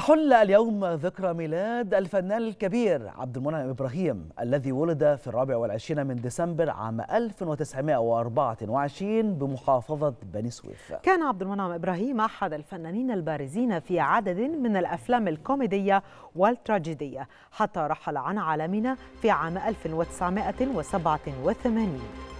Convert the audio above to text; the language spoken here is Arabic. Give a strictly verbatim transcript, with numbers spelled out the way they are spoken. تحل اليوم ذكرى ميلاد الفنان الكبير عبد المنعم إبراهيم الذي ولد في الرابع والعشرين من ديسمبر عام ألف وتسعمائة وأربعة وعشرين بمحافظة بني سويف. كان عبد المنعم إبراهيم أحد الفنانين البارزين في عدد من الأفلام الكوميدية والتراجيدية حتى رحل عن عالمنا في عام ألف وتسعمائة وسبعة وثمانين.